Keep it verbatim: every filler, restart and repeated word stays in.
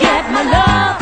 Get my love.